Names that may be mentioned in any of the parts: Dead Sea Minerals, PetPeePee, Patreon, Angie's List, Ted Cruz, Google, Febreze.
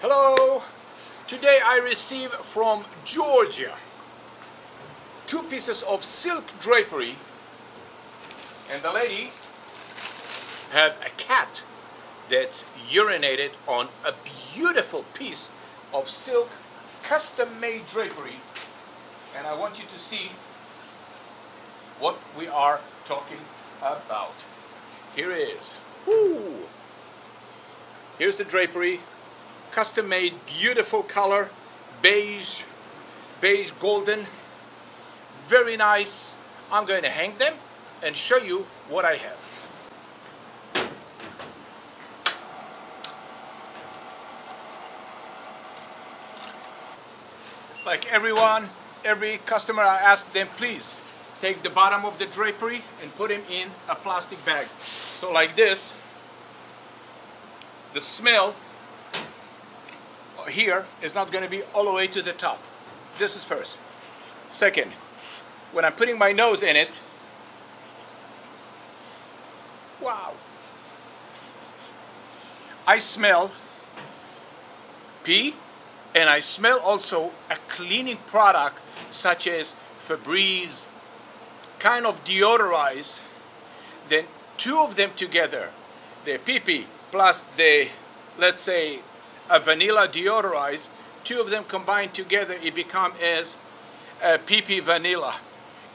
Hello! Today I received from Georgia two pieces of silk drapery, and the lady had a cat that urinated on a beautiful piece of silk custom-made drapery, and I want you to see what we are talking about. Here it is. Ooh. Here's the drapery, custom-made, beautiful color, beige golden, very nice. I'm going to hang them and show you what I have. Like everyone, every customer, I ask them, please take the bottom of the drapery and put them in a plastic bag. So like this, the smell here is not going to be all the way to the top. This is first. Second, when I'm putting my nose in it, wow, I smell pee, and I smell also a cleaning product such as Febreze, kind of deodorize. Then two of them together, the pee-pee plus the, let's say, a vanilla deodorize, two of them combined together, it becomes as a pee-pee vanilla.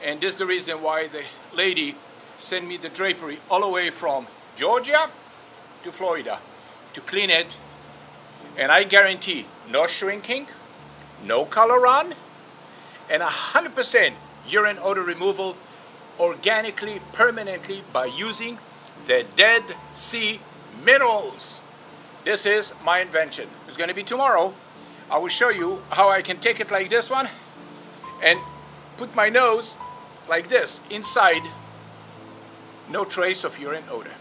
And this is the reason why the lady sent me the drapery all the way from Georgia to Florida to clean it. And I guarantee no shrinking, no color run, and 100% urine odor removal organically, permanently, by using the Dead Sea Minerals. This is my invention. It's going to be tomorrow. I will show you how I can take it like this one and put my nose like this inside. No trace of urine odor.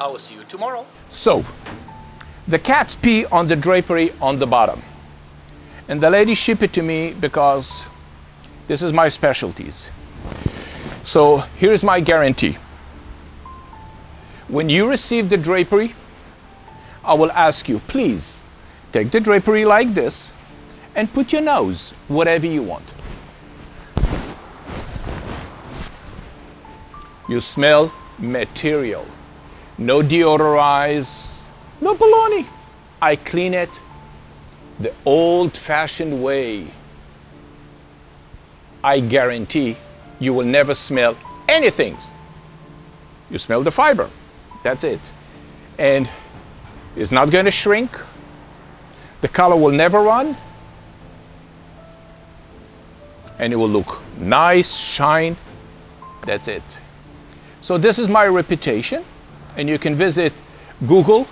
I will see you tomorrow. So, the cat's pee on the drapery on the bottom. And the lady shipped it to me because this is my specialties. So here's my guarantee. When you receive the drapery, I will ask you, please take the drapery like this and put your nose wherever you want. You smell material. No deodorize, no baloney. I clean it the old-fashioned way. I guarantee you will never smell anything. You smell the fiber. That's it. And it's not going to shrink. The color will never run. And it will look nice, shine. That's it. So this is my reputation. And you can visit Google,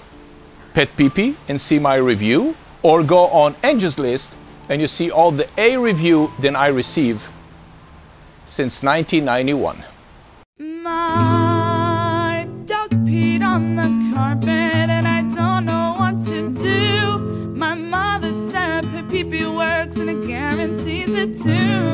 PetPeePee, and see my review. Or go on Angie's List and you see all the A review that I receive since 1991. My dog peed on the carpet and I don't know what to do. My mother said PetPeePee works and it guarantees it too.